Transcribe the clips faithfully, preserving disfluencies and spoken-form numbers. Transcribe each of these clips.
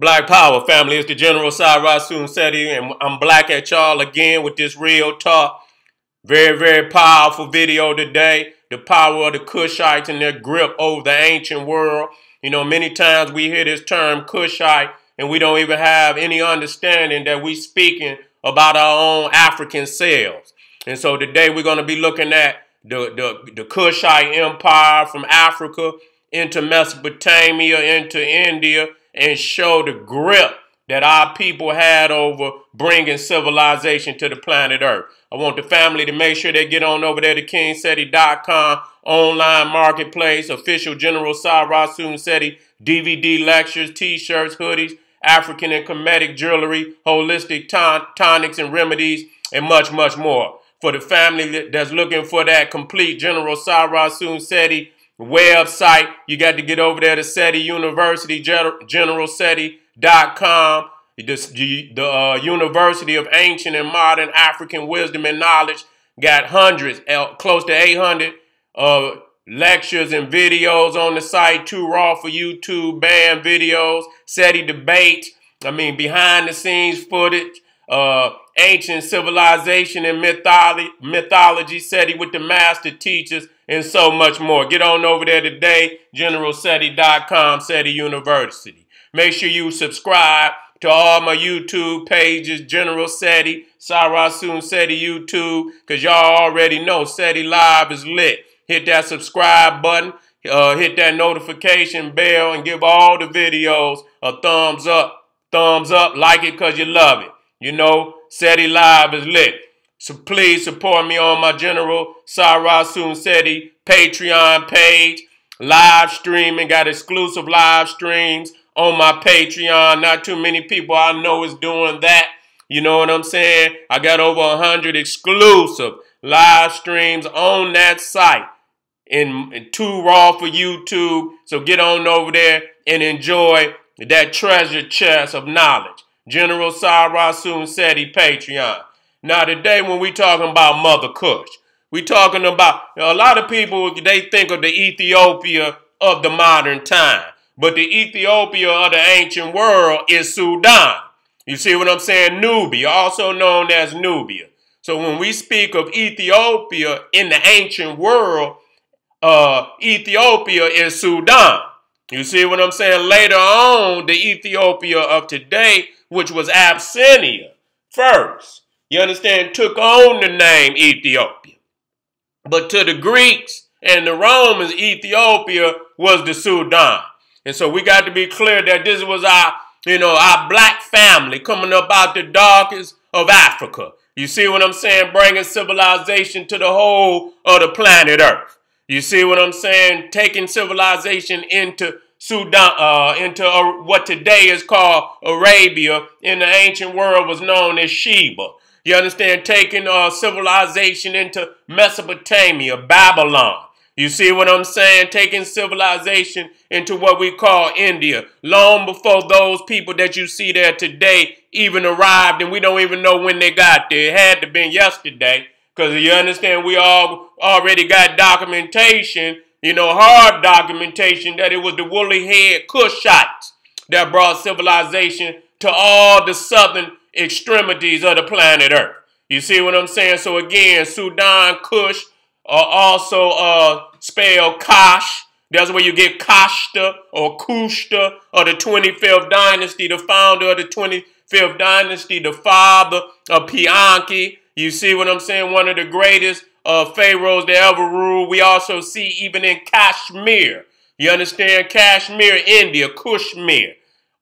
Black Power family, it's the General Sara Suten Seti, and I'm black at y'all again with this real talk. Very, very powerful video today. The power of the Cushites and their grip over the ancient world. You know, many times we hear this term Cushite, and we don't even have any understanding that we speaking about our own African selves. And so today we're going to be looking at the, the, the Kushite Empire from Africa into Mesopotamia, into India, and show the grip that our people had over bringing civilization to the planet Earth. I want the family to make sure they get on over there to King Seti dot com, online marketplace, official General Sara Suten Seti, D V D lectures, t-shirts, hoodies, African and Kemetic jewelry, holistic ton tonics and remedies, and much, much more. For the family that's looking for that complete General Sara Suten Seti website, you got to get over there to SETI University, General Seti dot com, the, the uh, University of Ancient and Modern African Wisdom and Knowledge. Got hundreds, uh, close to eight hundred uh, lectures and videos on the site, too raw for YouTube, band videos, SETI debates, I mean behind the scenes footage, uh, ancient civilization and mythology, mythology, SETI with the master teachers, and so much more. Get on over there today, General Seti dot com, SETI University. Make sure you subscribe to all my YouTube pages, General Seti, Sara Suten Seti YouTube, because y'all already know SETI Live is lit. Hit that subscribe button, uh, hit that notification bell, and give all the videos a thumbs up. Thumbs up, like it because you love it. You know, SETI Live is lit. So please support me on my General Sara Suten Seti Patreon page. Live streaming, got exclusive live streams on my Patreon. Not too many people I know is doing that. You know what I'm saying? I got over one hundred exclusive live streams on that site. And, and too raw for YouTube. So get on over there and enjoy that treasure chest of knowledge. General Sara Suten Seti Patreon. Now today when we talking about Mother Kush, we talking about, a lot of people, they think of the Ethiopia of the modern time. But the Ethiopia of the ancient world is Sudan. You see what I'm saying? Nubia, also known as Nubia. So when we speak of Ethiopia in the ancient world, uh, Ethiopia is Sudan. You see what I'm saying? Later on, the Ethiopia of today, which was Abyssinia first, you understand, took on the name Ethiopia. But to the Greeks and the Romans, Ethiopia was the Sudan. And so we got to be clear that this was our, you know, our black family coming up out the darkest of Africa. You see what I'm saying? Bringing civilization to the whole of the planet Earth. You see what I'm saying? Taking civilization into Sudan, uh, into uh, what today is called Arabia. In the ancient world was known as Sheba. You understand? Taking uh, civilization into Mesopotamia, Babylon. You see what I'm saying? Taking civilization into what we call India. Long before those people that you see there today even arrived, and we don't even know when they got there. It had to have been yesterday, because you understand we all already got documentation, you know, hard documentation, that it was the woolly-haired Cushites that brought civilization to all the southern extremities of the planet Earth. You see what I'm saying? So again, Sudan, Kush, are also uh, spelled Kash. That's where you get Kashta or Kushta of the twenty-fifth dynasty, the founder of the twenty-fifth dynasty, the father of Piankhy. You see what I'm saying? One of the greatest uh, pharaohs that ever ruled. We also see even in Kashmir. You understand? Kashmir, India, Kashmir,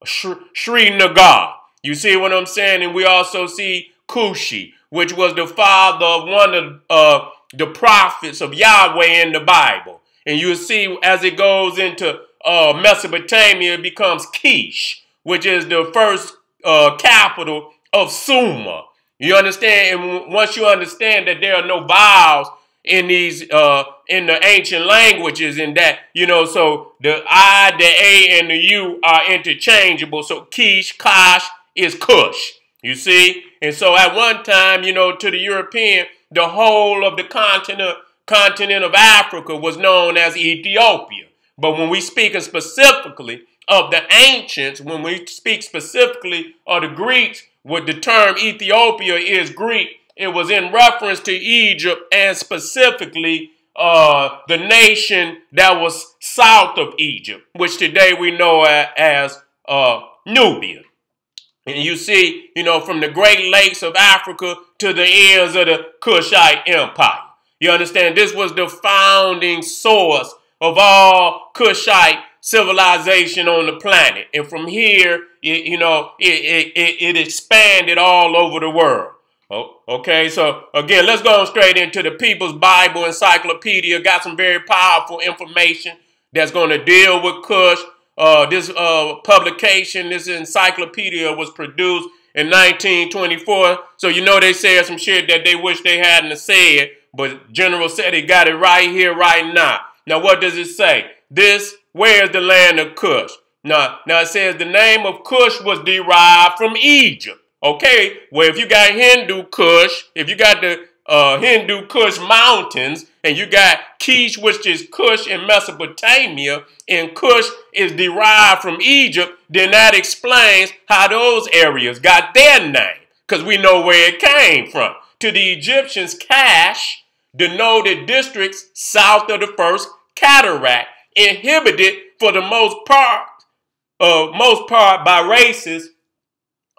Sri Naga. You see what I'm saying? And we also see Cushi, which was the father of one of uh, the prophets of Yahweh in the Bible. And you'll see as it goes into uh, Mesopotamia, it becomes Kish, which is the first uh, capital of Sumer. You understand? And once you understand that there are no vowels in these uh, in the ancient languages, in that, you know, so the I, the A, and the U are interchangeable. So Kish, Kash is Kush. You see? And so at one time, you know, to the European, the whole of the continent, continent of Africa was known as Ethiopia. But when we speaking specifically of the ancients, when we speak specifically of the Greeks, what the term Ethiopia is Greek. It was in reference to Egypt and specifically uh, the nation that was south of Egypt, which today we know as uh, Nubia. And you see, you know, from the Great Lakes of Africa to the ends of the Cushite Empire. You understand? This was the founding source of all Cushite civilization on the planet. And from here, it, you know, it, it, it expanded all over the world. Oh, okay, so again, let's go straight into the People's Bible Encyclopedia. Got some very powerful information that's going to deal with Cush. Uh, this uh, publication, this encyclopedia was produced in nineteen twenty-four. So, you know, they said some shit that they wish they hadn't said, but General Seti got it right here, right now. Now, what does it say? This, where is the land of Cush? Now, now, it says the name of Cush was derived from Egypt. Okay, well, if you got Hindu Kush, if you got the uh, Hindu Kush mountains, and you got Kish, which is Cush in Mesopotamia, and Cush is derived from Egypt, then that explains how those areas got their name, because we know where it came from. To the Egyptians, Kash denoted districts south of the first cataract, inhabited for the most part, uh, most part by races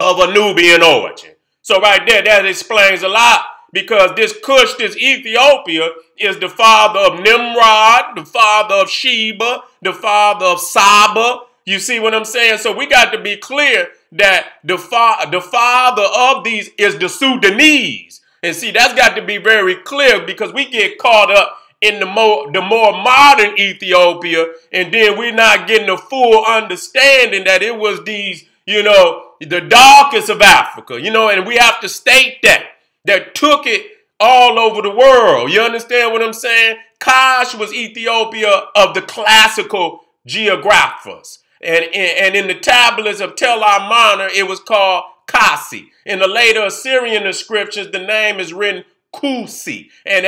of a Nubian origin. So right there, that explains a lot, because this Cush, this Ethiopia, is the father of Nimrod, the father of Sheba, the father of Saba. You see what I'm saying? So we got to be clear that the, fa the father of these is the Sudanese. And see, that's got to be very clear, because we get caught up in the more, the more modern Ethiopia, and then we're not getting a full understanding that it was these, you know, the darkest of Africa, you know, and we have to state that, that took it all over the world. You understand what I'm saying? Kush was Ethiopia of the classical geographers. And, and, and in the tablets of Tel Amarna, it was called Kasi. In the later Assyrian inscriptions, the name is written Kusi. And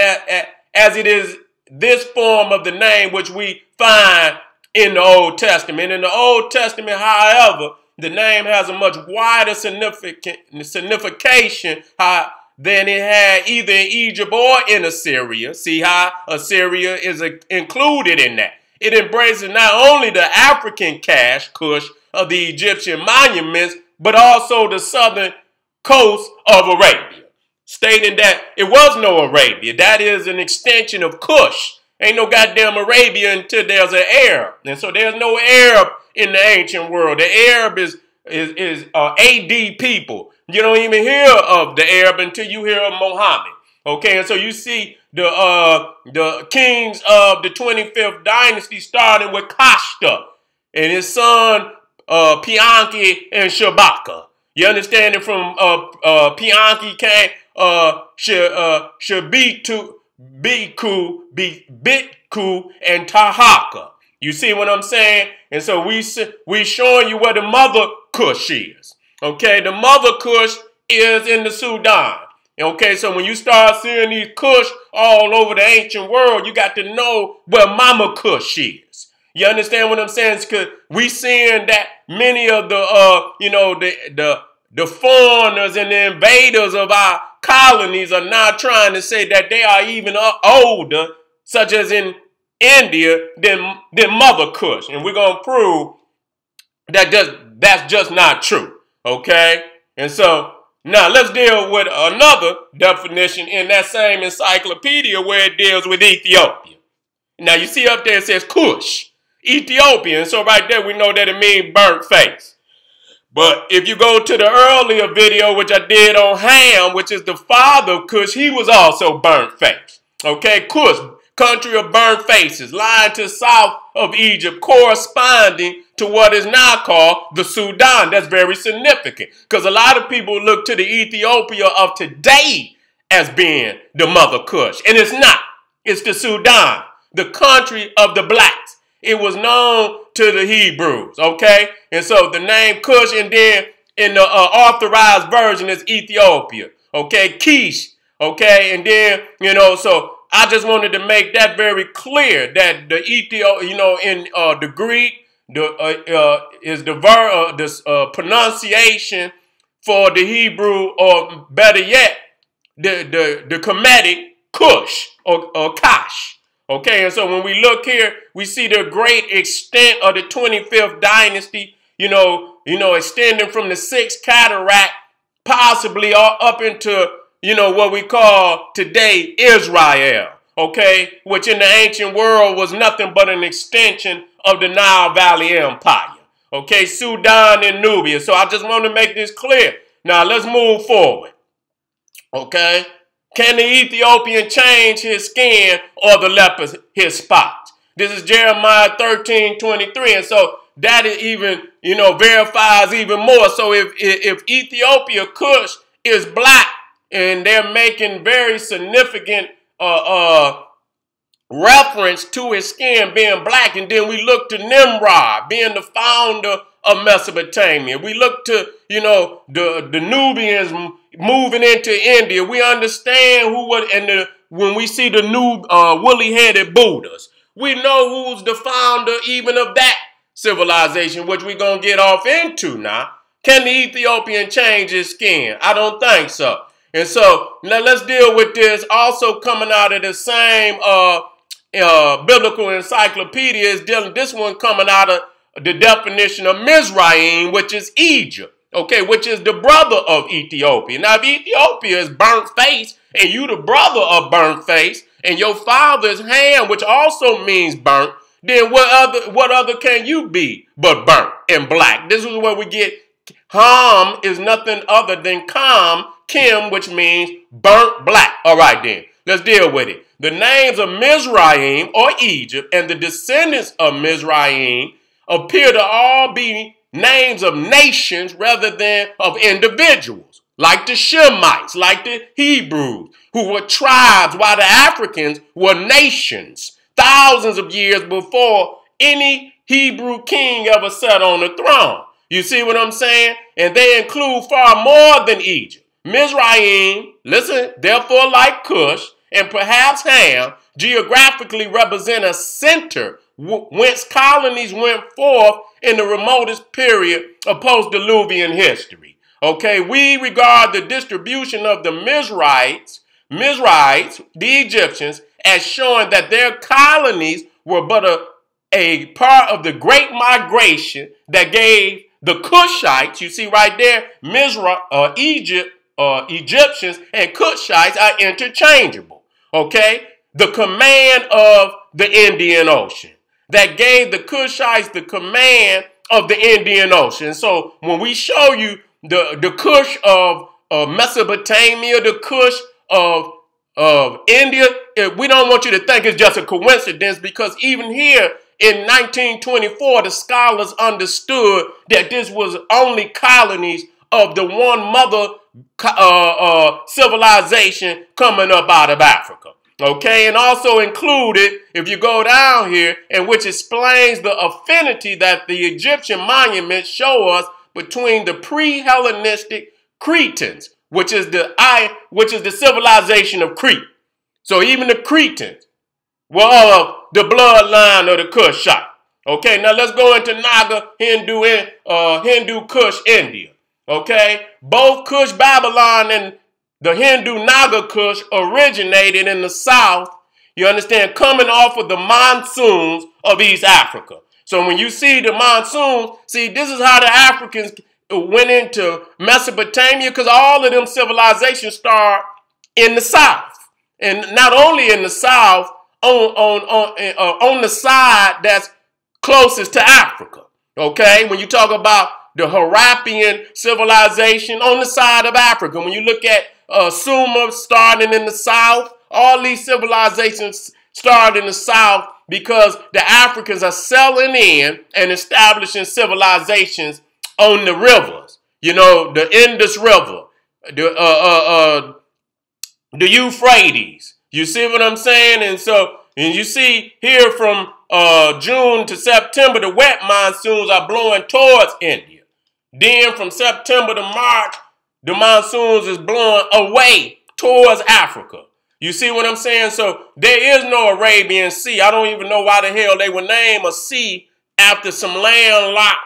as it is this form of the name which we find in the Old Testament. In the Old Testament, however, the name has a much wider signification uh, than it had either in Egypt or in Assyria. See how Assyria is uh, included in that. It embraces not only the African Kash, Cush, of the Egyptian monuments, but also the southern coast of Arabia, stating that it was no Arabia. That is an extension of Cush. Ain't no goddamn Arabia until there's an Arab. And so there's no Arab in the ancient world. The Arab is is, is uh, A D people. You don't even hear of the Arab until you hear of Muhammad. Okay, and so you see the uh, the kings of the twenty-fifth dynasty starting with Kashta and his son uh, Piankhy and Shabaka. You understand it from uh, uh, Piankhy came uh, sh uh, Shabitu, Biku, Bitku, and Tahaka. You see what I'm saying? And so we we showing you where the mother Cush is. Okay, the mother Cush is in the Sudan. Okay, so when you start seeing these Cush all over the ancient world, you got to know where Mama Cush is. You understand what I'm saying? Because we seeing that many of the uh you know the the the foreigners and the invaders of our colonies are now trying to say that they are even older, such as in India, than, than Mother Cush. And we're going to prove that just, that's just not true. Okay? And so, now let's deal with another definition in that same encyclopedia where it deals with Ethiopia. Now, you see up there it says Cush, Ethiopia. And so right there we know that it means burnt face. But if you go to the earlier video, which I did on Ham, which is the father of Cush, he was also burnt face. Okay? Cush, country of burnt faces, lying to the south of Egypt, corresponding to what is now called the Sudan. That's very significant, because a lot of people look to the Ethiopia of today as being the mother Cush, and it's not. It's the Sudan, the country of the blacks. It was known to the Hebrews, okay? And so the name Cush, and then in the uh, authorized version is Ethiopia, okay? Kish, okay? And then, you know, so I just wanted to make that very clear that the Ethiopia, you know, in uh, the Greek, the, uh, uh, is the, ver uh, this, uh, pronunciation for the Hebrew, or better yet, the, the, the Kemetic Kush, or, or Kash. Okay, and so when we look here, we see the great extent of the twenty-fifth dynasty, you know, you know, extending from the Sixth Cataract, possibly all up into, you know, what we call today Israel, okay, which in the ancient world was nothing but an extension of the Nile Valley Empire, okay, Sudan and Nubia. So I just want to make this clear. Now let's move forward, okay. Can the Ethiopian change his skin or the leopard his spots? This is Jeremiah thirteen twenty-three, and so that is even, you know, verifies even more. So if, if Ethiopia Kush is black and they're making very significant uh, uh, reference to his skin being black, and then we look to Nimrod being the founder of Mesopotamia. We look to, you know, the, the Nubians moving into India. We understand who was, and the, when we see the new uh, woolly-headed Buddhas, we know who's the founder even of that civilization, which we're going to get off into now. Can the Ethiopian change his skin? I don't think so. And so now let's deal with this. Also coming out of the same uh, uh, biblical encyclopedia is dealing, this one coming out of the definition of Mizraim, which is Egypt, okay, which is the brother of Ethiopia. Now, if Ethiopia is burnt face and you the brother of burnt face and your father's hand, which also means burnt, then what other, what other can you be but burnt and black? This is where we get Ham is nothing other than Kam, Kim, which means burnt black. All right, then, let's deal with it. The names of Mizraim or Egypt and the descendants of Mizraim appear to all be names of nations rather than of individuals, like the Shemites, like the Hebrews, who were tribes, while the Africans were nations, thousands of years before any Hebrew king ever sat on the throne. You see what I'm saying? And they include far more than Egypt. Mizraim, listen, therefore like Cush, and perhaps Ham, geographically represent a center whence colonies went forth in the remotest period of post-Diluvian history. Okay, we regard the distribution of the Mizrahites, Mizrahites, the Egyptians, as showing that their colonies were but a, a part of the great migration that gave the Cushites, you see right there, Mizra, uh, Egypt, uh, Egyptians and Cushites are interchangeable. Okay, the command of the Indian Ocean. That gave the Cushites the command of the Indian Ocean. So when we show you the, the Kush of uh, Mesopotamia, the Kush of, of India, it, we don't want you to think it's just a coincidence, because even here in nineteen twenty-four, the scholars understood that this was only colonies of the one mother uh, uh, civilization coming up out of Africa. Okay, and also included, if you go down here, and which explains the affinity that the Egyptian monuments show us between the pre-Hellenistic Cretans, which is the I, which is the civilization of Crete. So even the Cretans were of the bloodline of the Kushite. Okay, now let's go into Naga, Hindu, uh, Hindu Kush, India. Okay, both Kush, Babylon, and the Hindu Naga Kush originated in the south, you understand, coming off of the monsoons of East Africa. So when you see the monsoons, see, this is how the Africans went into Mesopotamia, because all of them civilizations start in the south. And not only in the south, on, on, on, uh, on the side that's closest to Africa, okay? When you talk about the Harappan civilization on the side of Africa, when you look at Uh, Sumer starting in the south. All these civilizations started in the south because the Africans are selling in and establishing civilizations on the rivers. You know, the Indus River, the, uh, uh, uh, the Euphrates. You see what I'm saying? And so, and you see here from uh, June to September, the wet monsoons are blowing towards India. Then from September to March, the monsoons is blowing away towards Africa. You see what I'm saying? So there is no Arabian Sea. I don't even know why the hell they would name a sea after some landlocked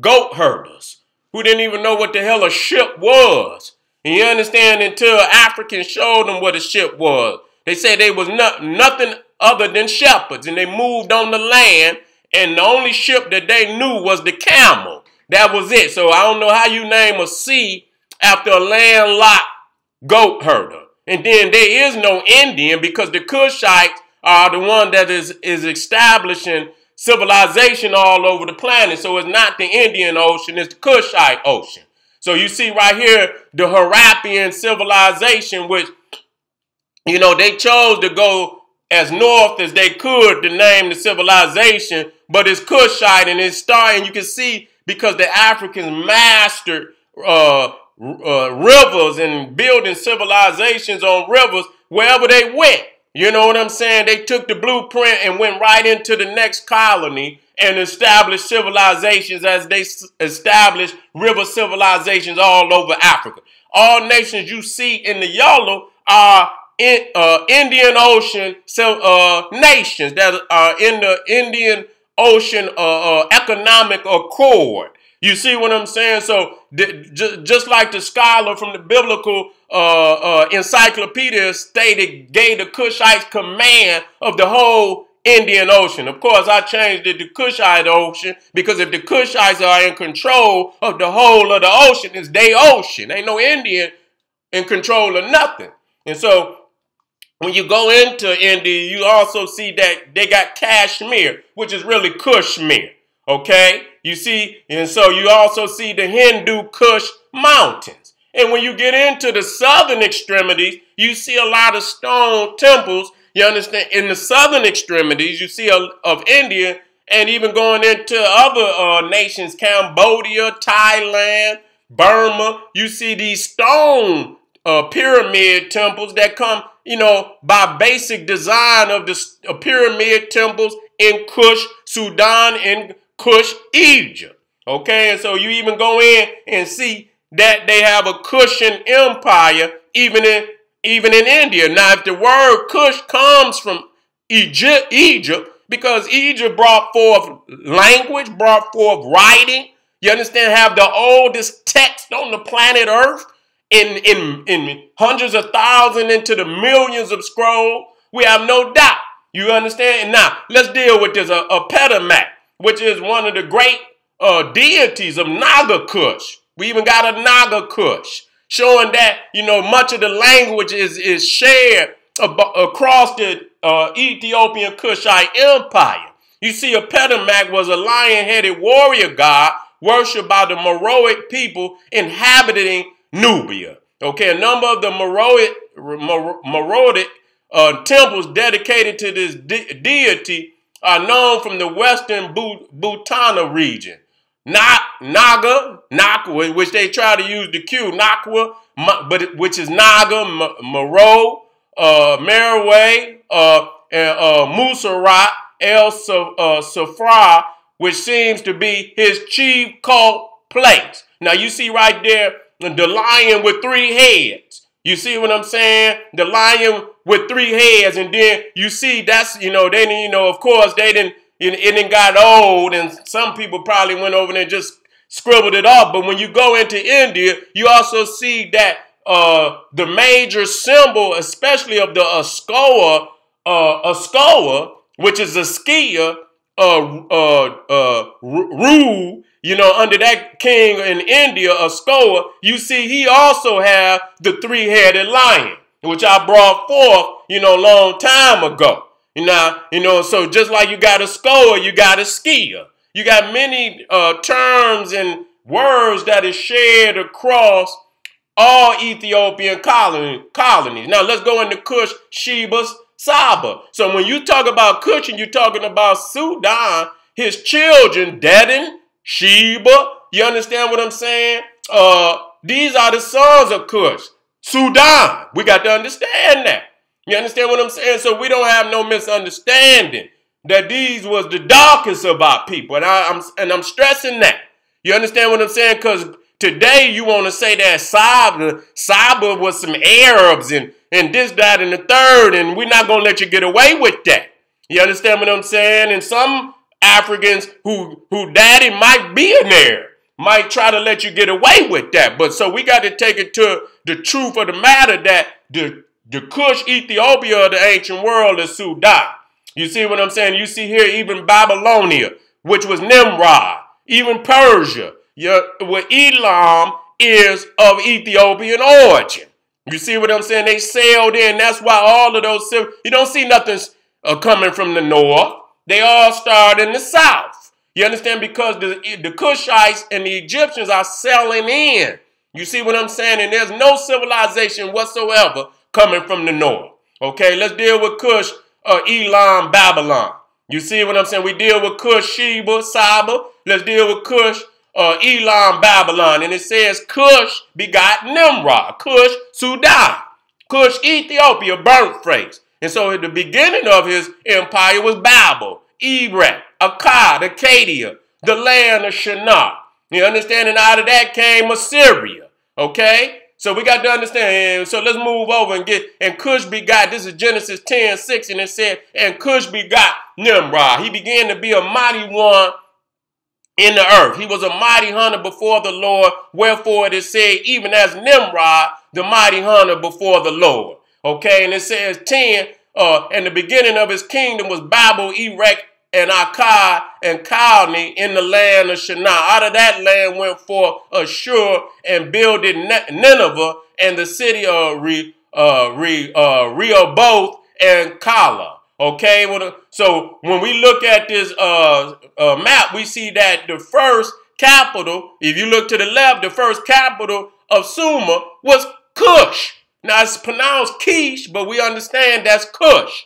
goat herders who didn't even know what the hell a ship was. And you understand, until Africans showed them what a ship was. They said they was not, nothing other than shepherds, and they moved on the land, and the only ship that they knew was the camel. That was it. So I don't know how you name a sea after a landlocked goat herder. And then there is no Indian, because the Cushites are the one that is, is establishing civilization all over the planet. So it's not the Indian Ocean, it's the Cushite Ocean. So you see right here the Harappan civilization, which, you know, they chose to go as north as they could to name the civilization, but it's Cushite and it's starting. You can see, because the Africans mastered uh, uh, rivers and building civilizations on rivers wherever they went. You know what I'm saying? They took the blueprint and went right into the next colony and established civilizations as they established river civilizations all over Africa. All nations you see in the yellow are in, uh, Indian Ocean so, uh, nations that are in the Indian Ocean uh, uh, economic accord. You see what I'm saying? So th just like the scholar from the biblical uh, uh, encyclopedia stated, gave the Cushites command of the whole Indian Ocean. Of course, I changed it to Kushite Ocean, because if the Cushites are in control of the whole of the ocean, it's their ocean. Ain't no Indian in control of nothing. And so when you go into India, you also see that they got Kashmir, which is really Kashmir. Okay? You see, and so you also see the Hindu Kush mountains. And when you get into the southern extremities, you see a lot of stone temples. You understand? In the southern extremities, you see a, of India, and even going into other uh, nations, Cambodia, Thailand, Burma, you see these stone uh, pyramid temples that come, you know, by basic design of the uh, pyramid temples in Kush, Sudan, and Kush, Egypt. Okay, and so you even go in and see that they have a Kushan empire even in even in India. Now, if the word Kush comes from Egypt, Egypt, because Egypt brought forth language, brought forth writing. You understand? Have the oldest text on the planet Earth, in in in hundreds of thousands into the millions of scrolls. We have no doubt. You understand? And now let's deal with this. A, a Petamak, which is one of the great uh, deities of Naga Kush. We even got a Naga Kush, showing that, you know, much of the language is, is shared ab across the uh, Ethiopian Kushite Empire. You see, a Petamak was a lion-headed warrior god worshipped by the Meroic people inhabiting Nubia. Okay, a number of the Meroic, Mer Meroic uh, temples dedicated to this de deity are known from the western Butana region. Not Naga, Nakwa, which they try to use the Q, Nakwa, but which is Naga, Meroe, uh, Meroe, uh, and uh, Musarat, El uh, Safra, which seems to be his chief cult place. Now you see right there the lion with three heads. You see what I'm saying? The lion with three heads, and then you see that's, you know, they didn't, you know, of course they didn't, it, it didn't got old, and some people probably went over there and just scribbled it off. But when you go into India, you also see that uh, the major symbol, especially of the Ashoka, uh, Ashoka, which is a skier, uh, uh, uh, rule, you know, under that king in India, Ashoka, you see he also have the three-headed lion, which I brought forth, you know, a long time ago. You know, you know, so just like you got a scorer, you got a skier. You got many uh, terms and words that is shared across all Ethiopian colony, colonies. Now, let's go into Kush, Sheba, Saba. So when you talk about Kush and you're talking about Sudan, his children, Dedan, Sheba, you understand what I'm saying? Uh, these are the sons of Kush. Sudan. We got to understand that. You understand what I'm saying? So we don't have no misunderstanding that these was the darkest of our people. And I, I'm and I'm stressing that. You understand what I'm saying? Because today you want to say that Saba, Saba was some Arabs and, and this, that, and the third. And we're not going to let you get away with that. You understand what I'm saying? And some Africans who, who daddy might be in there, might try to let you get away with that. But so we got to take it to the truth of the matter that the, the Kush Ethiopia of the ancient world is Sudra. You see what I'm saying? You see here even Babylonia, which was Nimrod, even Persia, yeah, where Elam is of Ethiopian origin. You see what I'm saying? They sailed in. That's why all of those, you don't see nothing uh, coming from the north. They all started in the south. You understand? Because the, the Cushites and the Egyptians are sailing in. You see what I'm saying? And there's no civilization whatsoever coming from the north. Okay, let's deal with Cush, uh, Elam, Babylon. You see what I'm saying? We deal with Cush, Sheba, Saba. Let's deal with Cush, uh, Elam, Babylon. And it says Cush begot Nimrod. Cush, Sudan. Cush, Ethiopia, burnt phrase. And so at the beginning of his empire was Babel, Erech, Akkad, Akkad, the land of Shinar. You understand? And out of that came Assyria. Okay? So we got to understand. So let's move over and get, and Cush begot, this is Genesis ten six, and it said, and Cush begot Nimrod. He began to be a mighty one in the earth. He was a mighty hunter before the Lord. Wherefore it is said, even as Nimrod, the mighty hunter before the Lord. Okay, and it says ten, uh, and the beginning of his kingdom was Babel, Erech, and Akkad, and Calne in the land of Shinar. Out of that land went forth Ashur and builded Nineveh and the city of Re, uh, Re, uh, Rehoboth and Calah. Okay, so when we look at this uh, uh, map, we see that the first capital, if you look to the left, the first capital of Sumer was Cush. Now, it's pronounced Kish, but we understand that's Cush.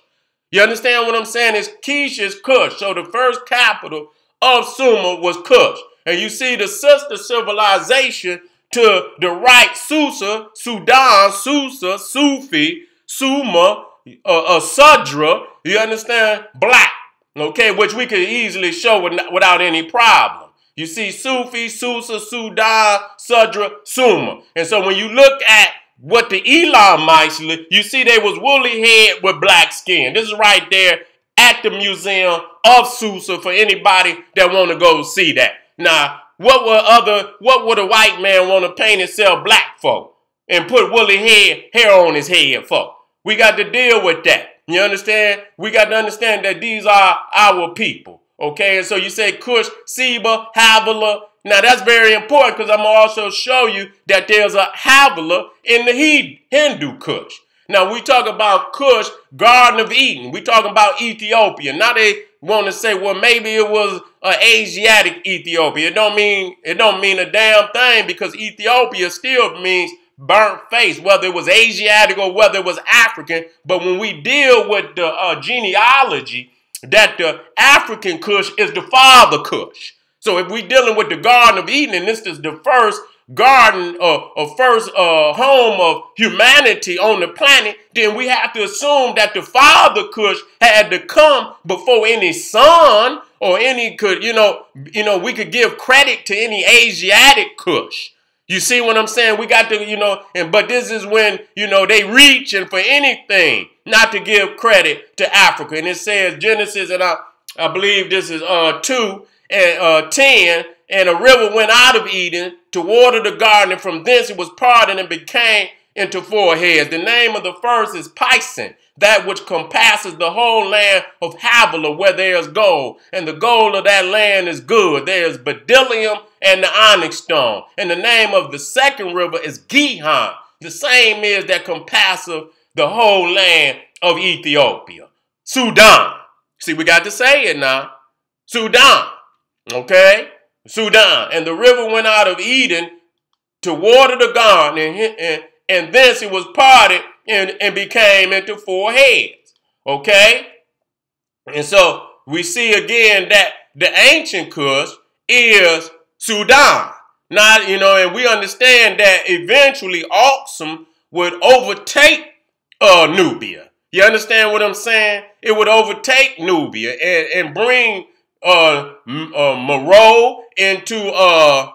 You understand what I'm saying? It's Kish is Cush. So the first capital of Sumer was Cush. And you see the sister civilization to the right, Susa, Sudan, Susa, Sufi, Sumer, uh, uh, Sudra, you understand? Black, okay, which we could easily show with, without any problem. You see Sufi, Susa, Sudan, Sudra, Sumer. And so when you look at what the Elamites, you see they was woolly head with black skin. This is right there at the Museum of Susa for anybody that want to go see that. Now, what would other, what would a white man want to paint himself black for and put woolly head, hair on his head for? We got to deal with that. You understand? We got to understand that these are our people. Okay, and so you say Cush, Seba, Havilah. Now, that's very important because I'm going to also show you that there's a Havilah in the Hindu Kush. Now, we talk about Kush, Garden of Eden. We talking about Ethiopia. Now, they want to say, well, maybe it was an Asiatic Ethiopia. It don't mean, it don't mean a damn thing because Ethiopia still means burnt face, whether it was Asiatic or whether it was African. But when we deal with the uh, genealogy, that the African Kush is the father Kush. So if we're dealing with the Garden of Eden, and this is the first garden or uh, uh, first uh, home of humanity on the planet, then we have to assume that the father Cush had to come before any son or any could, you know, you know, we could give credit to any Asiatic Cush. You see what I'm saying? We got to, you know, and but this is when, you know, they reaching for anything not to give credit to Africa. And it says Genesis, and I, I believe this is uh, two. And uh, ten, and a river went out of Eden to water the garden, and from thence it was parted and became into four heads. The name of the first is Pison, that which compasses the whole land of Havilah, where there is gold, and the gold of that land is good. There is bdellium and the onyx stone. And the name of the second river is Gihon. The same is that compasseth the whole land of Ethiopia. Sudan. See, we got to say it now. Sudan. Okay, Sudan, and the river went out of Eden to water the garden, and, and, and thence it was parted and, and became into four heads. Okay, and so we see again that the ancient Cush is Sudan. Not, you know, and we understand that eventually Aksum would overtake uh, Nubia. You understand what I'm saying? It would overtake Nubia and, and bring Uh, uh, Meroe into uh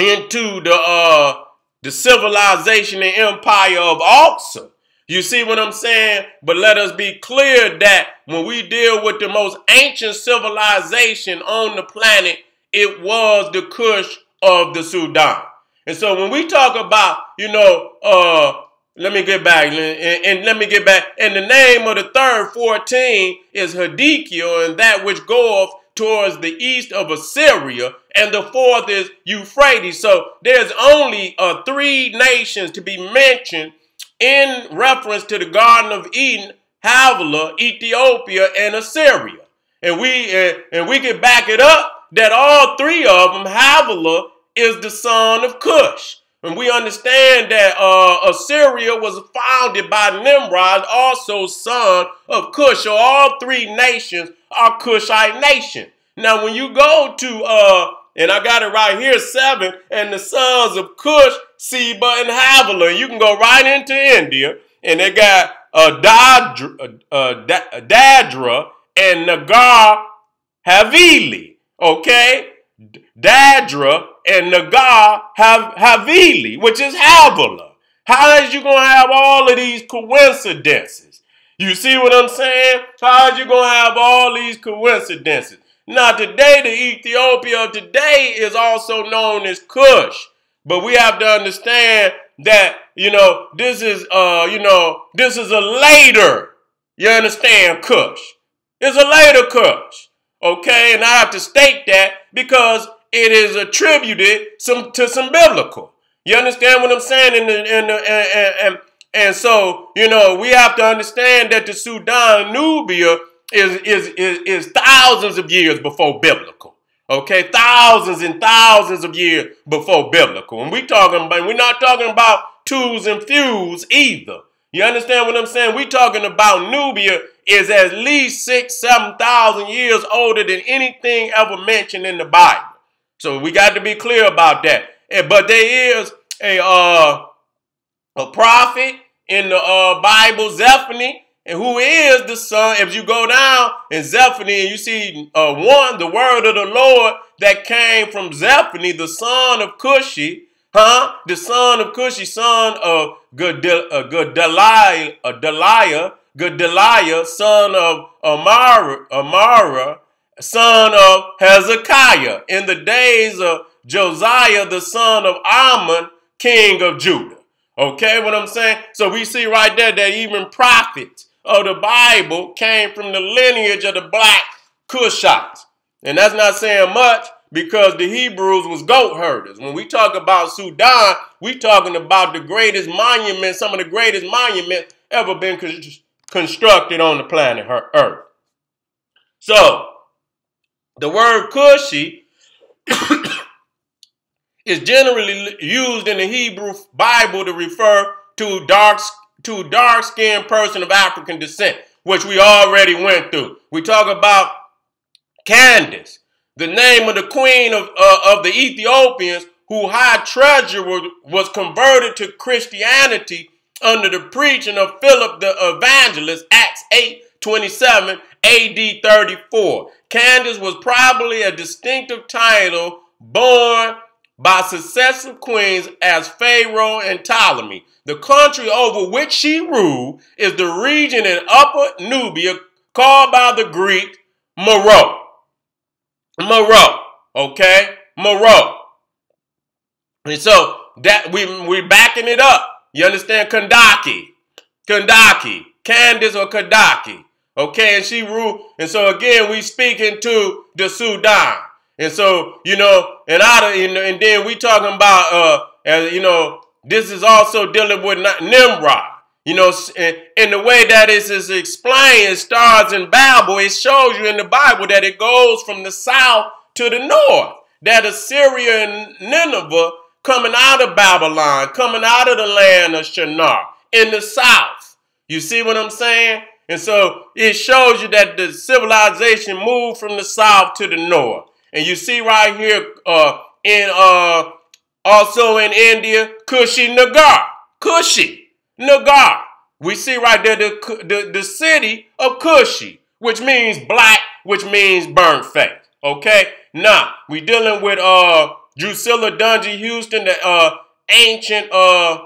into the uh the civilization and empire of Aksum. You see what I'm saying? But let us be clear that when we deal with the most ancient civilization on the planet, it was the Kush of the Sudan. And so when we talk about, you know, uh, let me get back and, and let me get back. And the name of the third fourteen is Hiddekel, and that which goeth towards the east of Assyria, and the fourth is Euphrates. So there's only uh, three nations to be mentioned in reference to the Garden of Eden: Havilah, Ethiopia, and Assyria. And we uh, and we can back it up that all three of them, Havilah is the son of Cush. And we understand that uh, Assyria was founded by Nimrod, also son of Cush. So all three nations are Cushite nation. Now, when you go to, uh, and I got it right here, seven, and the sons of Cush, Seba, and Havilah. You can go right into India, and they got uh, Dadra, uh, Dadra and Naga Havili, okay? Dadra and Naga Havili, which is Havilah. How is you going to have all of these coincidences? You see what I'm saying? How is you going to have all these coincidences? Now today, the Ethiopia of today is also known as Kush. But we have to understand that, you know, this is, uh, you know, this is a later, you understand, Kush. It's a later Kush, okay? And I have to state that because it is attributed some, to some biblical. You understand what I'm saying? And, and, and, and, and so, you know, we have to understand that the Sudan, Nubia, is, is, is, is thousands of years before biblical. Okay, thousands and thousands of years before biblical. And we talking about, we're not talking about twos and fews either. You understand what I'm saying? We're talking about Nubia is at least six, seven thousand years older than anything ever mentioned in the Bible. So we got to be clear about that. And, but there is a uh, a prophet in the uh, Bible, Zephaniah, and who is the son? If you go down in Zephaniah, you see uh, one, the word of the Lord that came from Zephaniah, the son of Cushi, huh? The son of Cushi, son of Gadeliah, uh, Gadeliah, Gadeliah, son of Amara, Amara, son of Hezekiah, in the days of Josiah, the son of Ammon, king of Judah. Okay, what I'm saying? So we see right there that even prophets of the Bible came from the lineage of the black Cushites. And that's not saying much because the Hebrews was goat herders. When we talk about Sudan, we talking about the greatest monument, some of the greatest monuments ever been con constructed on the planet Earth. So the word Cushi is generally used in the Hebrew Bible to refer to dark to dark-skinned person of African descent, which we already went through. We talk about Candace, the name of the queen of, uh, of the Ethiopians, who high treasurer was converted to Christianity under the preaching of Philip the Evangelist, Acts eight twenty-seven, A D thirty-four. Candace was probably a distinctive title born by successive queens as Pharaoh and Ptolemy. The country over which she ruled is the region in Upper Nubia called by the Greek Meroe. Meroe, okay? Meroe. And so that we, we're backing it up. You understand? Kandaki. Kandaki. Candace or Kandaki. Okay, and she ruled. And so again, we speaking to the Sudan. And so, you know, and out of, and then we talking about, uh, as, you know, this is also dealing with Nimrod. You know, in, in the way that it is explained, it starts in Babel. It shows you in the Bible that it goes from the south to the north. That Assyria and Nineveh coming out of Babylon, coming out of the land of Shinar in the south. You see what I'm saying? And so it shows you that the civilization moved from the south to the north. And you see right here, uh, in uh, also in India, Kushi Nagar, Kushi Nagar. We see right there the, the the city of Kushi, which means black, which means burnt face. Okay, now we dealing with uh, Drusilla Dungy Houston, the uh, ancient uh,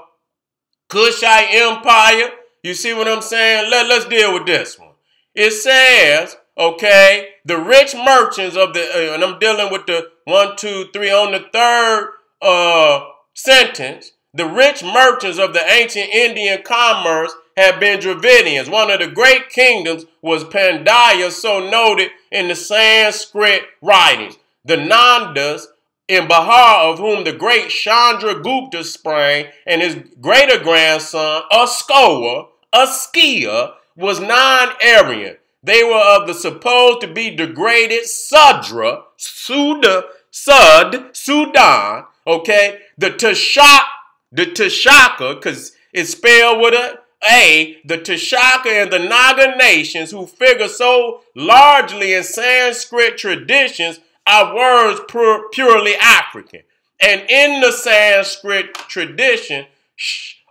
Kushite Empire. You see what I'm saying? Let, let's deal with this one. It says, okay, the rich merchants of the, uh, and I'm dealing with the one, two, three, on the third uh, sentence, the rich merchants of the ancient Indian commerce had been Dravidians. One of the great kingdoms was Pandya, so noted in the Sanskrit writings. The Nandas in Bihar, of whom the great Chandragupta sprang, and his greater grandson, Askoa, Askia, was non-Aryan. They were of the supposed to be degraded Sudra, Suda, Sud, Sudan, okay? The Takshaka, the Takshaka, because it's spelled with a A, the Takshaka and the Naga nations, who figure so largely in Sanskrit traditions, are words pur purely African. And in the Sanskrit tradition,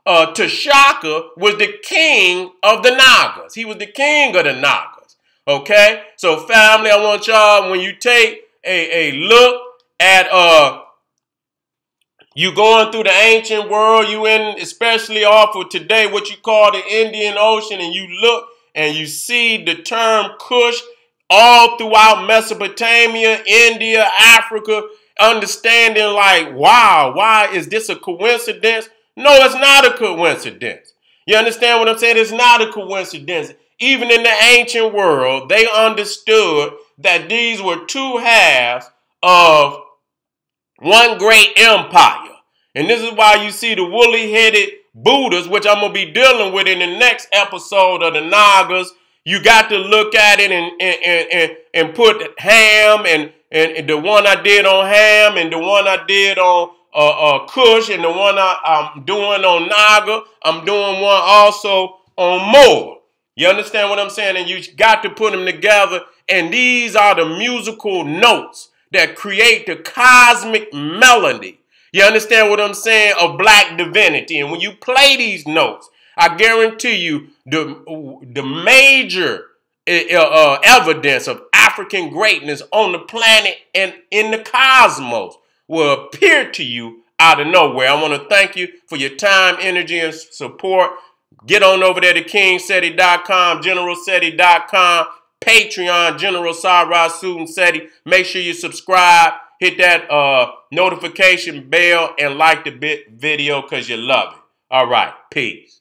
uh, Takshaka was the king of the Nagas. He was the king of the Nagas. Okay? So family, I want y'all, when you take a, a look at... Uh, You going through the ancient world, you in, especially off of today, what you call the Indian Ocean, and you look and you see the term Kush all throughout Mesopotamia, India, Africa, understanding like, wow, why is this a coincidence? No, it's not a coincidence. You understand what I'm saying? It's not a coincidence. Even in the ancient world, they understood that these were two halves of one great empire. And this is why you see the woolly-headed Buddhas, which I'm going to be dealing with in the next episode of the Nagas. You got to look at it and, and, and, and put Ham and, and the one I did on Ham and the one I did on uh, uh, Kush and the one I, I'm doing on Naga. I'm doing one also on Moor. You understand what I'm saying? And you got to put them together. And these are the musical notes that create the cosmic melody. You understand what I'm saying? Of black divinity. And when you play these notes, I guarantee you the, the major uh, evidence of African greatness on the planet and in the cosmos will appear to you out of nowhere. I want to thank you for your time, energy, and support. Get on over there to King Seti dot com, General Seti dot com, Patreon, General Sara Suten Seti. Make sure you subscribe. Hit that uh, notification bell and like the bit video because you love it. All right. Peace.